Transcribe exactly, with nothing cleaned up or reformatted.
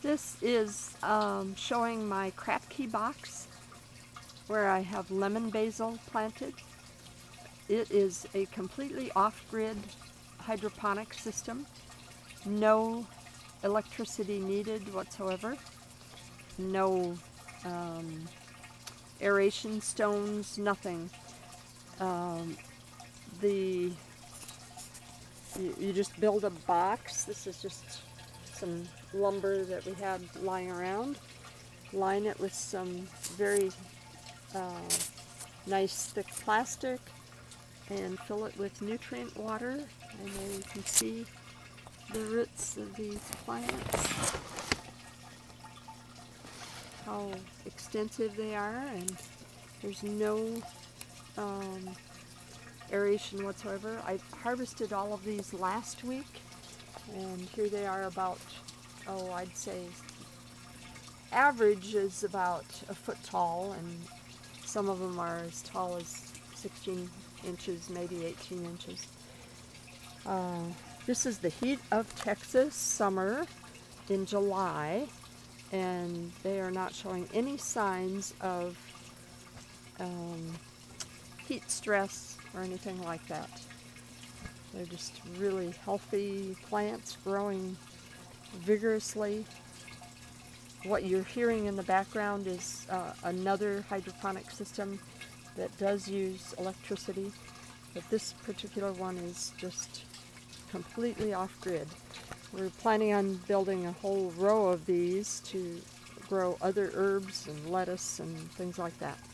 This is um, showing my Kratky box where I have lemon basil planted. It is a completely off-grid hydroponic system. No electricity needed whatsoever. No um, aeration stones, nothing. Um, the you, you just build a box. This is just some lumber that we had lying around. Line it with some very uh, nice thick plastic and fill it with nutrient water, and there you can see the roots of these plants, how extensive they are, and there's no um, aeration whatsoever. I harvested all of these last week, and here they are about, oh, I'd say average is about a foot tall, and some of them are as tall as sixteen inches, maybe eighteen inches. Uh, this is the heat of Texas summer in July, and they are not showing any signs of um, heat stress or anything like that. They're just really healthy plants growing vigorously. What you're hearing in the background is uh, another hydroponic system that does use electricity, but this particular one is just completely off-grid. We're planning on building a whole row of these to grow other herbs and lettuce and things like that.